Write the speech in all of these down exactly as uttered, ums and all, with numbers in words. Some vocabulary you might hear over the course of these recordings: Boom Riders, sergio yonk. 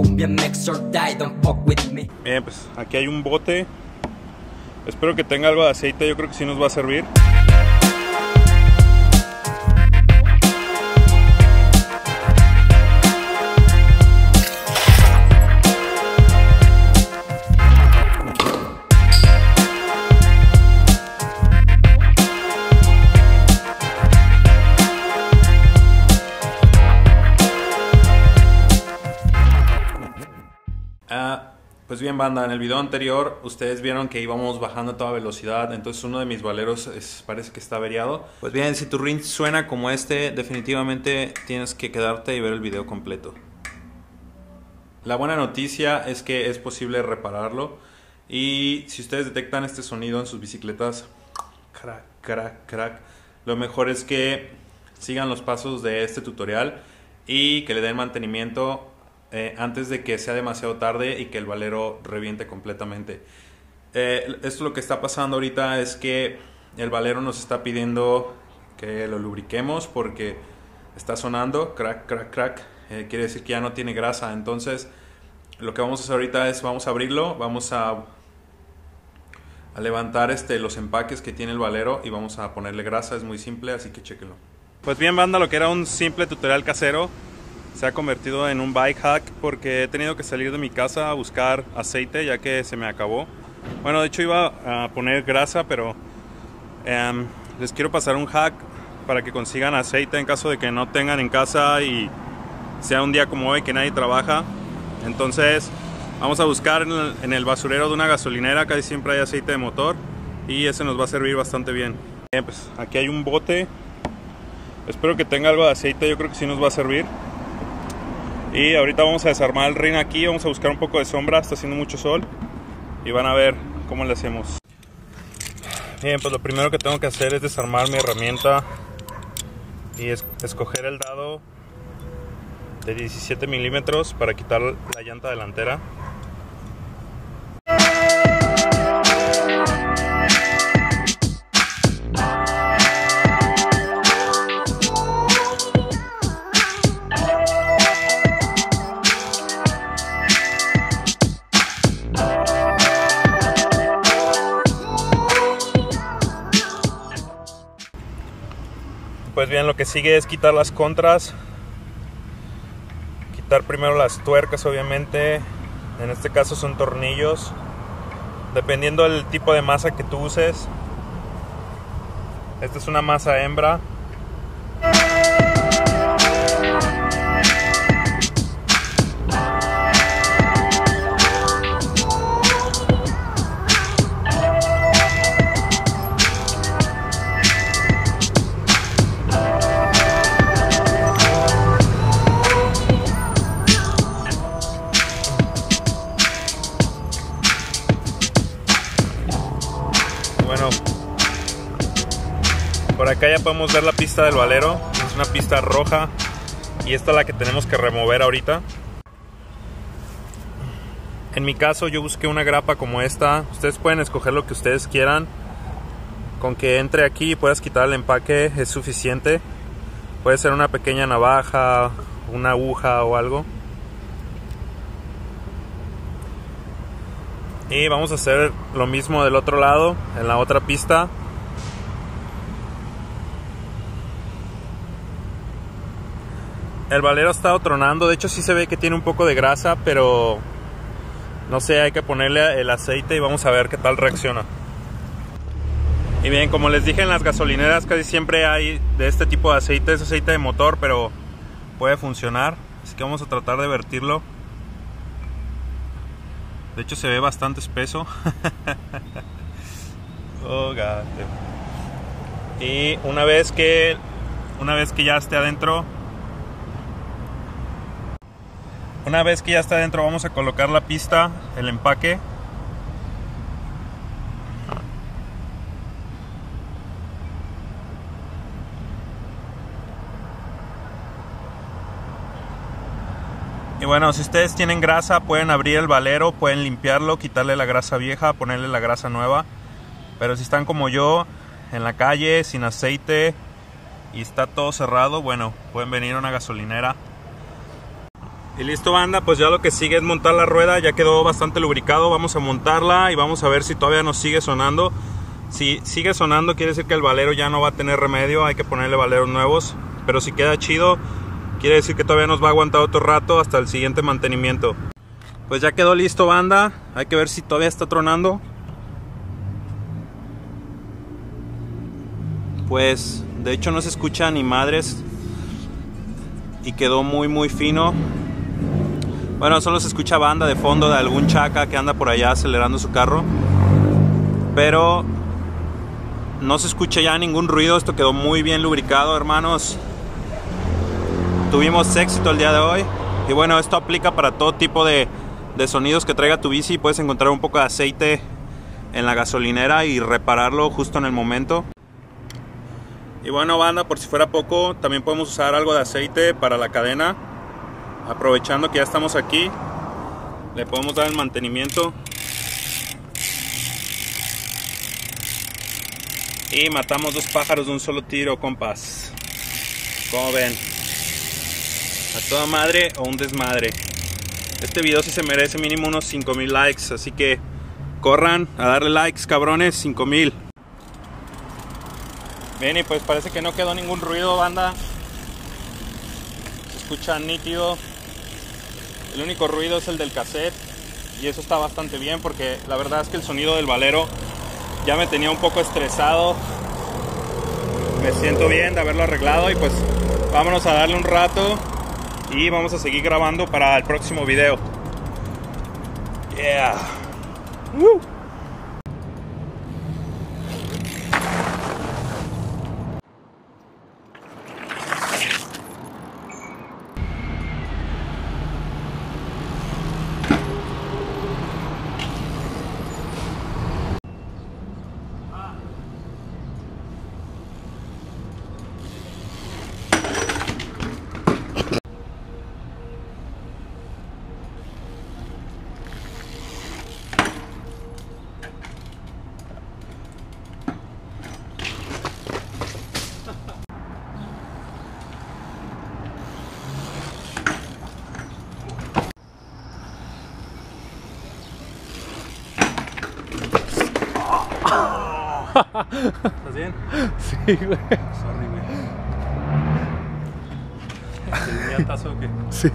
cumbia, mix or die, don't fuck with me. Bien, pues aquí hay un bote. Espero que tenga algo de aceite, yo creo que sí nos va a servir. Ah, pues bien, banda, en el video anterior ustedes vieron que íbamos bajando a toda velocidad. Entonces uno de mis valeros es, parece que está averiado. Pues bien, si tu rin suena como este, definitivamente tienes que quedarte y ver el video completo. La buena noticia es que es posible repararlo. Y si ustedes detectan este sonido en sus bicicletas, crack, crack, crack, lo mejor es que sigan los pasos de este tutorial y que le den mantenimiento Eh, antes de que sea demasiado tarde y que el valero reviente completamente. eh, Esto lo que está pasando ahorita es que el valero nos está pidiendo que lo lubriquemos porque está sonando crack, crack, crack. eh, Quiere decir que ya no tiene grasa. Entonces lo que vamos a hacer ahorita es vamos a abrirlo, vamos a, a levantar este, los empaques que tiene el valero y vamos a ponerle grasa. Es muy simple, así que chéquenlo. Pues bien, banda, lo que era un simple tutorial casero se ha convertido en un bike hack porque he tenido que salir de mi casa a buscar aceite ya que se me acabó. Bueno, de hecho iba a poner grasa, pero um, les quiero pasar un hack para que consigan aceite en caso de que no tengan en casa y sea un día como hoy que nadie trabaja. Entonces vamos a buscar en el, en el basurero de una gasolinera, casi siempre hay aceite de motor y ese nos va a servir bastante bien. Bien, pues aquí hay un bote, espero que tenga algo de aceite, yo creo que sí nos va a servir. Y ahorita vamos a desarmar el rin aquí, vamos a buscar un poco de sombra, está haciendo mucho sol. Y van a ver cómo le hacemos. Bien, pues lo primero que tengo que hacer es desarmar mi herramienta y es escoger el dado de diecisiete milímetros para quitar la llanta delantera. Pues bien, lo que sigue es quitar las contras, quitar primero las tuercas, obviamente, en este caso son tornillos, dependiendo del tipo de masa que tú uses. Esta es una masa hembra. Por acá ya podemos ver la pista del valero, es una pista roja y esta es la que tenemos que remover ahorita. En mi caso yo busqué una grapa como esta, ustedes pueden escoger lo que ustedes quieran. Con que entre aquí y puedas quitar el empaque es suficiente. Puede ser una pequeña navaja, una aguja o algo. Y vamos a hacer lo mismo del otro lado, en la otra pista. El valero ha estado tronando, de hecho sí se ve que tiene un poco de grasa, pero no sé, hay que ponerle el aceite y vamos a ver qué tal reacciona. Y bien, como les dije, en las gasolineras casi siempre hay de este tipo de aceite, es aceite de motor, pero puede funcionar, así que vamos a tratar de vertirlo. De hecho se ve bastante espeso. Oh, God. Y una vez que, una vez que ya esté adentro, Una vez que ya está adentro vamos a colocar la pista, el empaque. Y bueno, si ustedes tienen grasa pueden abrir el valero, pueden limpiarlo, quitarle la grasa vieja, ponerle la grasa nueva. Pero si están como yo, en la calle, sin aceite y está todo cerrado, bueno, pueden venir a una gasolinera. Y listo, banda, pues ya lo que sigue es montar la rueda. Ya quedó bastante lubricado, vamos a montarla y vamos a ver si todavía nos sigue sonando. Si sigue sonando quiere decir que el valero ya no va a tener remedio, hay que ponerle valeros nuevos. Pero si queda chido quiere decir que todavía nos va a aguantar otro rato hasta el siguiente mantenimiento. Pues ya quedó listo, banda, hay que ver si todavía está tronando. Pues de hecho no se escucha ni madres y quedó muy muy fino. Bueno, solo se escucha banda de fondo de algún chaca que anda por allá acelerando su carro. Pero no se escucha ya ningún ruido. Esto quedó muy bien lubricado, hermanos. Tuvimos éxito el día de hoy. Y bueno, esto aplica para todo tipo de, de sonidos que traiga tu bici. Puedes encontrar un poco de aceite en la gasolinera y repararlo justo en el momento. Y bueno, banda, por si fuera poco, también podemos usar algo de aceite para la cadena. Aprovechando que ya estamos aquí, le podemos dar el mantenimiento y matamos dos pájaros de un solo tiro, compas. Como ven, a toda madre o un desmadre. Este video sí se merece mínimo unos cinco mil likes, así que corran a darle likes, cabrones. Cinco mil. Bien, y pues parece que no quedó ningún ruido, banda. Se escucha nítido. El único ruido es el del cassette y eso está bastante bien, porque la verdad es que el sonido del valero ya me tenía un poco estresado. Me siento bien de haberlo arreglado y pues vámonos a darle un rato y vamos a seguir grabando para el próximo video. Yeah. Woo. ¿Estás bien? Sí, güey. Sorry, güey. ¿Te venía tazo o qué? Sí.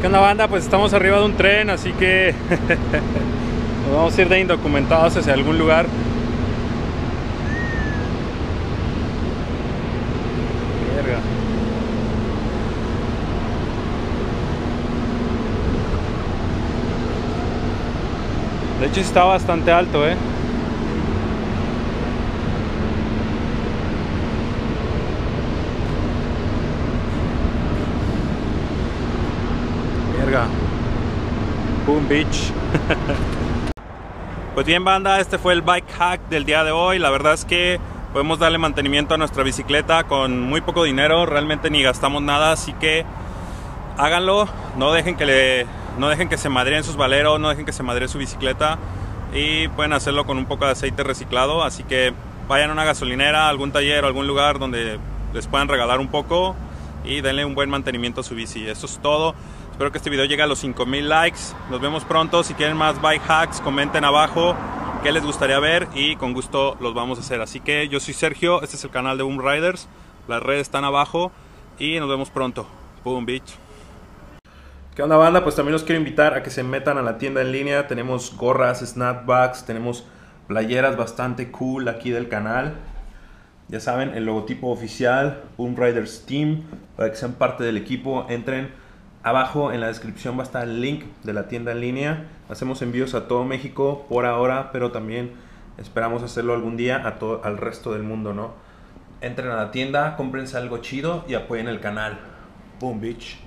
¿Qué onda, banda? Pues estamos arriba de un tren, así que nos vamos a ir de indocumentados hacia algún lugar. Verga. De hecho está bastante alto, eh. Boom Beach. Pues bien, banda, este fue el bike hack del día de hoy. La verdad es que podemos darle mantenimiento a nuestra bicicleta con muy poco dinero, realmente ni gastamos nada, así que háganlo, no dejen que le, no dejen que se madreen sus valeros, no dejen que se madree su bicicleta, y pueden hacerlo con un poco de aceite reciclado. Así que vayan a una gasolinera, algún taller, algún lugar donde les puedan regalar un poco y denle un buen mantenimiento a su bici. Eso es todo. Espero que este video llegue a los cinco mil likes. Nos vemos pronto. Si quieren más bike hacks, comenten abajo qué les gustaría ver y con gusto los vamos a hacer. Así que yo soy Sergio, este es el canal de Boom Riders. Las redes están abajo y nos vemos pronto. Boom Beach. ¿Qué onda, banda? Pues también los quiero invitar a que se metan a la tienda en línea. Tenemos gorras, snapbacks, tenemos playeras bastante cool aquí del canal. Ya saben, el logotipo oficial, Boom Riders Team, para que sean parte del equipo. Entren. Abajo en la descripción va a estar el link de la tienda en línea. Hacemos envíos a todo México por ahora, pero también Esperamos hacerlo algún día a todo, al resto del mundo, ¿no? Entren a la tienda, cómprense algo chido y apoyen el canal. Boom, bitch.